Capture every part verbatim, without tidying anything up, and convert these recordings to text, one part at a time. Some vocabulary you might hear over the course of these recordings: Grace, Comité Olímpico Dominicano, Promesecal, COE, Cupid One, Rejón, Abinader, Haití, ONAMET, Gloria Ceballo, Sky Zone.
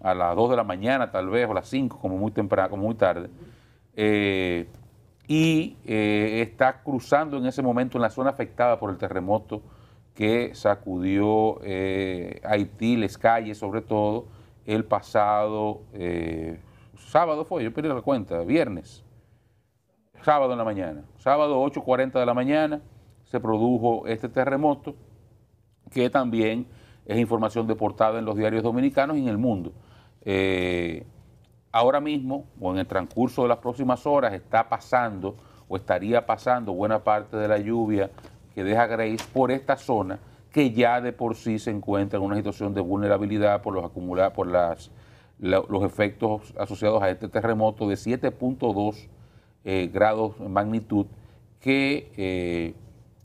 a las dos de la mañana tal vez, o a las cinco, como muy temprano, como muy tarde, eh, y eh, está cruzando en ese momento en la zona afectada por el terremoto que sacudió eh, Haití, las calles sobre todo, el pasado eh, sábado fue, yo perdí la cuenta, viernes, sábado en la mañana, sábado ocho cuarenta de la mañana se produjo este terremoto, que también es información de portada en los diarios dominicanos y en el mundo. Eh, ahora mismo, o en el transcurso de las próximas horas, está pasando o estaría pasando buena parte de la lluvia que deja Grace por esta zona, que ya de por sí se encuentra en una situación de vulnerabilidad por los acumulados, por las, la, los efectos asociados a este terremoto de siete punto dos eh, grados de magnitud, que eh,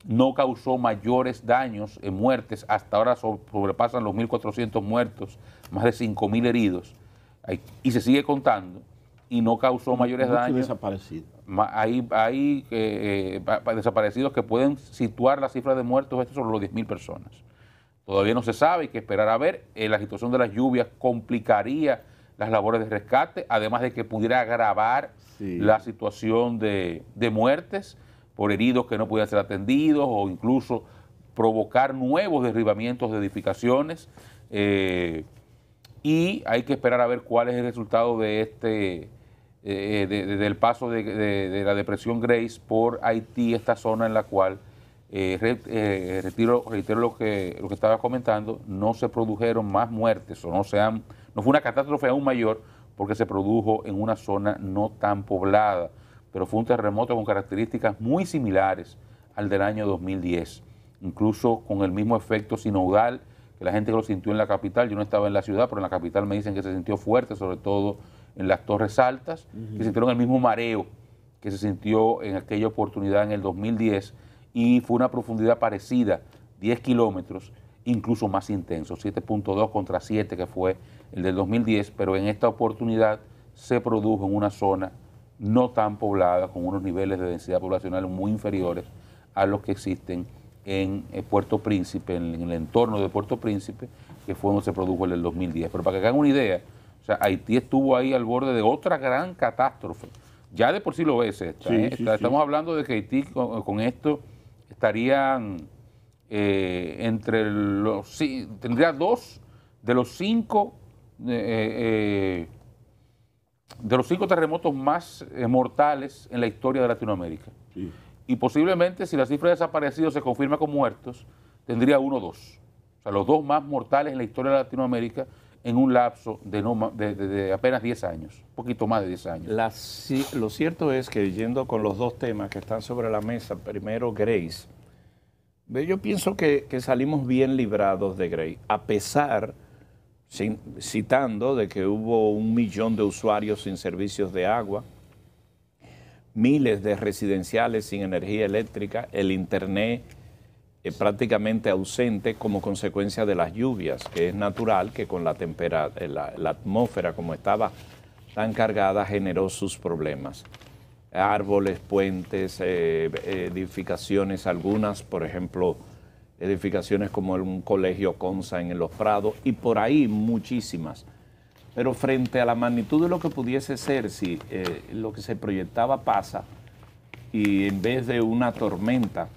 no causó mayores daños en muertes. Hasta ahora sobrepasan los mil cuatrocientos muertos, más de cinco mil heridos, y se sigue contando, y no causó mayores Mucho daños. Desaparecidos. Hay, hay eh, desaparecidos que pueden situar la cifra de muertos, estos son los diez mil personas. Todavía no se sabe, hay que esperar a ver. Eh, la situación de las lluvias complicaría las labores de rescate, además de que pudiera agravar sí. la situación de, de muertes por heridos que no pudieran ser atendidos, o incluso provocar nuevos derribamientos de edificaciones. Eh, y hay que esperar a ver cuál es el resultado de este, eh, de, de, del paso de, de, de la depresión Grace por Haití, esta zona en la cual, eh, re, eh, retiro, reitero lo que, lo que estaba comentando, no se produjeron más muertes, o no, se han, no fue una catástrofe aún mayor, porque se produjo en una zona no tan poblada, pero fue un terremoto con características muy similares al del año dos mil diez, incluso con el mismo efecto sinoidal, que la gente lo sintió en la capital. Yo no estaba en la ciudad, pero en la capital me dicen que se sintió fuerte, sobre todo en las Torres Altas, uh-huh. que sintieron el mismo mareo que se sintió en aquella oportunidad en el dos mil diez, y fue una profundidad parecida, diez kilómetros, incluso más intenso, siete punto dos contra siete, que fue el del dos mil diez, pero en esta oportunidad se produjo en una zona no tan poblada, con unos niveles de densidad poblacional muy inferiores a los que existen en Puerto Príncipe, en el entorno de Puerto Príncipe, que fue donde se produjo el del dos mil diez. Pero para que hagan una idea, o sea, Haití estuvo ahí al borde de otra gran catástrofe. Ya de por sí lo es esta. Sí, ¿eh? sí, Está, sí. Estamos hablando de que Haití con, con esto estarían eh, entre los... Sí, tendría dos de los cinco... Eh, eh, de los cinco terremotos más eh, mortales en la historia de Latinoamérica. Sí. Y posiblemente, si la cifra de desaparecidos se confirma con muertos, tendría uno o dos. O sea, los dos más mortales en la historia de Latinoamérica en un lapso de, no, de, de, de apenas diez años, un poquito más de diez años. La, si, lo cierto es que, yendo con los dos temas que están sobre la mesa, primero Grace, yo pienso que, que salimos bien librados de Grace, a pesar... citando de que hubo un millón de usuarios sin servicios de agua, miles de residenciales sin energía eléctrica, el internet eh, prácticamente ausente como consecuencia de las lluvias, que es natural que con la temperatura, la, la atmósfera como estaba tan cargada, generó sus problemas. Árboles, puentes, eh, edificaciones, algunas, por ejemplo, edificaciones como un colegio Consa en Los Prados, y por ahí muchísimas. Pero frente a la magnitud de lo que pudiese ser, si eh, lo que se proyectaba pasa, y en vez de una tormenta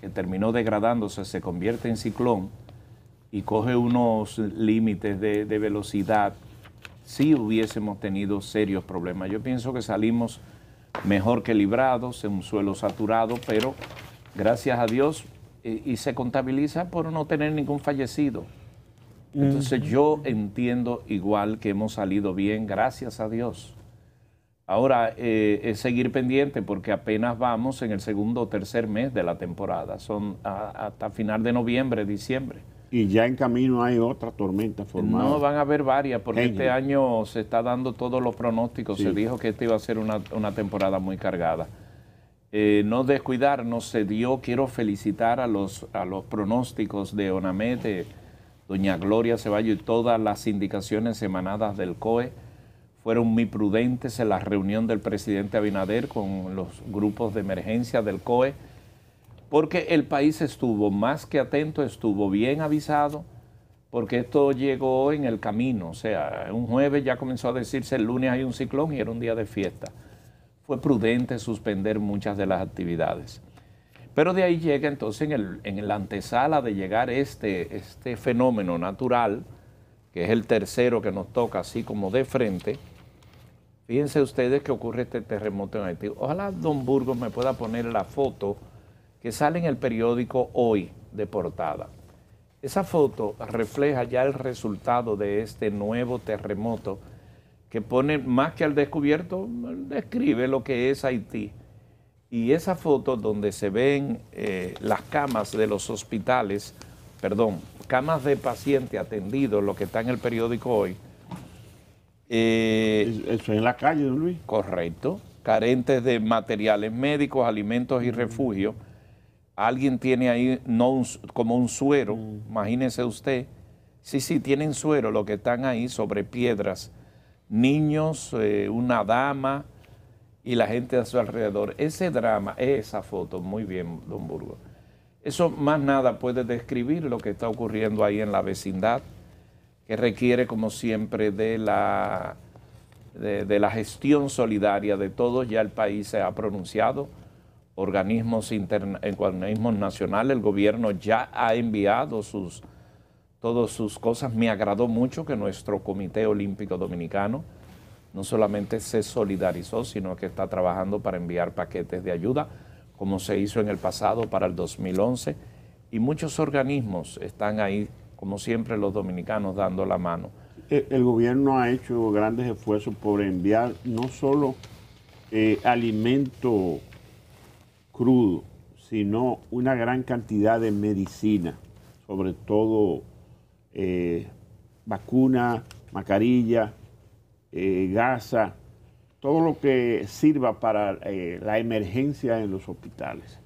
que terminó degradándose, se convierte en ciclón y coge unos límites de, de velocidad, sí hubiésemos tenido serios problemas. Yo pienso que salimos mejor que librados, en un suelo saturado, pero gracias a Dios, y se contabiliza por no tener ningún fallecido. Entonces uh-huh. yo entiendo igual que hemos salido bien, gracias a Dios. Ahora eh, es seguir pendiente, porque apenas vamos en el segundo o tercer mes de la temporada. Son a, hasta final de noviembre, diciembre. Y ya en camino hay otra tormenta formada. No, van a haber varias, porque Genial. este año se está dando todos los pronósticos. Sí. Se dijo que esta iba a ser una, una temporada muy cargada. Eh, no descuidarnos, se dio. Quiero felicitar a los, a los pronósticos de ONAMET, de doña Gloria Ceballo, y todas las indicaciones emanadas del C O E. Fueron muy prudentes en la reunión del presidente Abinader con los grupos de emergencia del C O E, porque el país estuvo más que atento, estuvo bien avisado, porque esto llegó en el camino, o sea, un jueves ya comenzó a decirse el lunes hay un ciclón y era un día de fiesta. Fue prudente suspender muchas de las actividades. Pero de ahí llega entonces en, el, en la antesala de llegar este, este fenómeno natural, que es el tercero que nos toca así como de frente. Fíjense ustedes que ocurre este terremoto en Haití. Ojalá don Burgos me pueda poner la foto que sale en el periódico hoy de portada. Esa foto refleja ya el resultado de este nuevo terremoto que pone más que al descubierto, describe lo que es Haití. Y esa foto donde se ven eh, las camas de los hospitales, perdón, camas de pacientes atendidos, lo que está en el periódico hoy. Eh, Eso es en la calle, don Luis. Correcto. Carentes de materiales médicos, alimentos y refugio. Alguien tiene ahí no un, como un suero, mm. imagínese usted. Sí, sí, tienen suero, lo que están ahí sobre piedras. Niños, eh, una dama y la gente a su alrededor. Ese drama, esa foto, muy bien, don Burgos. Eso más nada puede describir lo que está ocurriendo ahí en la vecindad, que requiere, como siempre, de la, de, de la gestión solidaria de todos. Ya el país se ha pronunciado. Organismos, interna, organismos nacionales, el gobierno ya ha enviado sus, todas sus cosas. Me agradó mucho que nuestro Comité Olímpico Dominicano no solamente se solidarizó, sino que está trabajando para enviar paquetes de ayuda, como se hizo en el pasado para el dos mil once. Y muchos organismos están ahí, como siempre los dominicanos, dando la mano. El, el gobierno ha hecho grandes esfuerzos por enviar no solo eh, alimento crudo, sino una gran cantidad de medicina, sobre todo eh, vacuna, mascarilla, eh, gasa, todo lo que sirva para eh, la emergencia en los hospitales.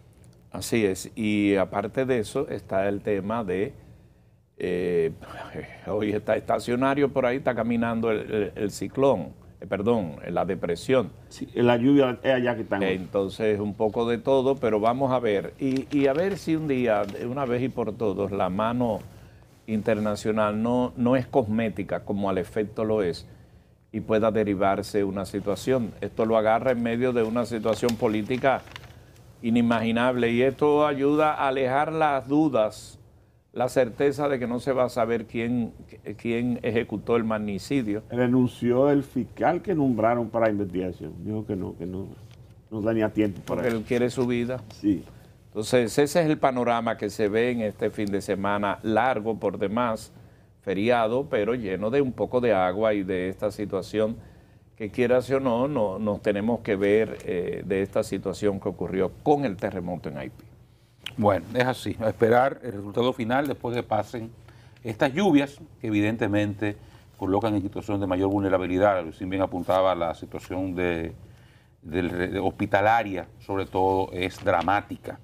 Así es, y aparte de eso está el tema de, eh, hoy está estacionario por ahí, está caminando el, el, el ciclón, perdón, la depresión. Sí, la lluvia es allá que están. Entonces, un poco de todo, pero vamos a ver. Y, y a ver si un día, una vez y por todos, la mano internacional no, no es cosmética, como al efecto lo es, y pueda derivarse una situación. Esto lo agarra en medio de una situación política inimaginable, y esto ayuda a alejar las dudas, la certeza de que no se va a saber quién, quién ejecutó el magnicidio. Renunció el fiscal que nombraron para investigación. Dijo que no, que no, no tenía tiempo para porque eso. Él quiere su vida. Sí. Entonces, ese es el panorama que se ve en este fin de semana largo, por demás, feriado, pero lleno de un poco de agua y de esta situación que, quieras o no, no nos tenemos que ver eh, de esta situación que ocurrió con el terremoto en Haití. Bueno, es así, a esperar el resultado final después que pasen estas lluvias que evidentemente colocan en situación de mayor vulnerabilidad. Lucín bien apuntaba, la situación de, de, de hospitalaria sobre todo es dramática.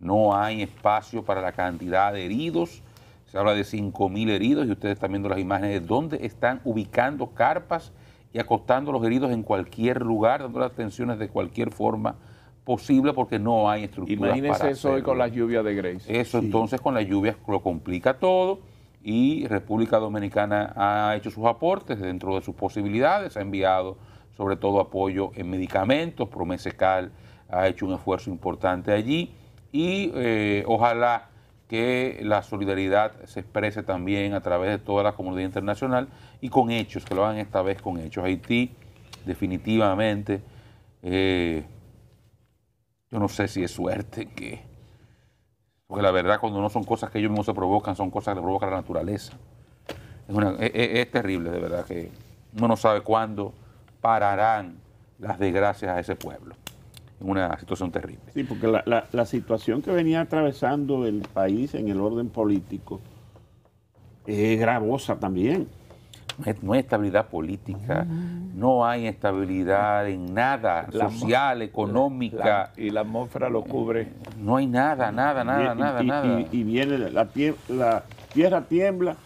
No hay espacio para la cantidad de heridos, se habla de cinco mil heridos y ustedes están viendo las imágenes de dónde están ubicando carpas y acostando a los heridos en cualquier lugar, dando las atenciones de cualquier forma posible porque no hay estructuras. Imagínense para eso hacerlo. Hoy con las lluvias de Grace. Eso sí. Entonces con las lluvias lo complica todo y República Dominicana ha hecho sus aportes dentro de sus posibilidades, ha enviado sobre todo apoyo en medicamentos, Promesecal ha hecho un esfuerzo importante allí y eh, ojalá que la solidaridad se exprese también a través de toda la comunidad internacional y con hechos, que lo hagan esta vez con hechos. Haití definitivamente... Eh, Yo no sé si es suerte que... Porque la verdad, cuando no son cosas que ellos mismos se provocan, son cosas que provoca la naturaleza. Es, una, es, es terrible, de verdad, que uno no sabe cuándo pararán las desgracias a ese pueblo. Es una situación terrible. Sí, porque la, la, la situación que venía atravesando el país en el orden político es gravosa también. No hay estabilidad política, no hay estabilidad en nada, la social, económica. La, y la atmósfera lo cubre. No hay nada, nada, nada, y, nada, y, nada. Y, y viene la, la tierra tiembla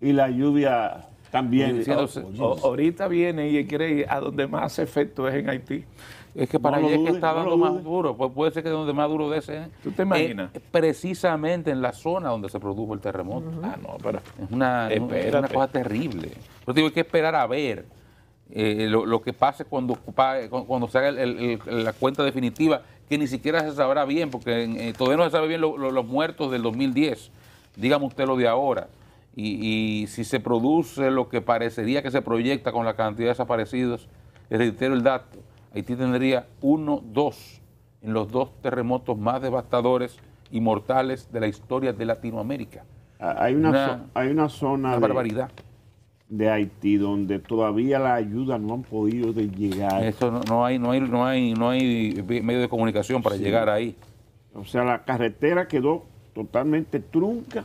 y la lluvia También. Ahorita viene y quiere ir a donde más efecto es en Haití. Es que para no ella dude, es que está no dando más duro, pues puede ser que donde más duro de ese es. ¿Tú te imaginas? Eh, precisamente en la zona donde se produjo el terremoto. Uh-huh. Ah, no, pero es una, es una cosa terrible. Pero digo, hay que esperar a ver eh, lo, lo que pase cuando, cuando se haga el, el, el, la cuenta definitiva, que ni siquiera se sabrá bien, porque eh, todavía no se sabe bien lo, lo, los muertos del dos mil diez. Dígame usted lo de ahora. Y, y si se produce lo que parecería que se proyecta con la cantidad de desaparecidos, reitero el dato, Haití tendría uno, dos, en los dos terremotos más devastadores y mortales de la historia de Latinoamérica. Hay una, una, zo hay una zona una de, barbaridad. de Haití donde todavía la ayuda no han podido de llegar. Eso no, no hay, no hay, no hay, no hay medio de comunicación para sí. llegar ahí. O sea, la carretera quedó totalmente trunca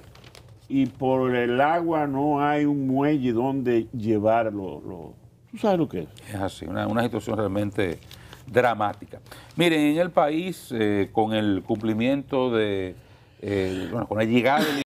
y por el agua no hay un muelle donde llevarlo. Lo, ¿Tú sabes lo que es? Es así, una, una situación realmente dramática. Miren, en el país, eh, con el cumplimiento de, eh, bueno, con la llegada del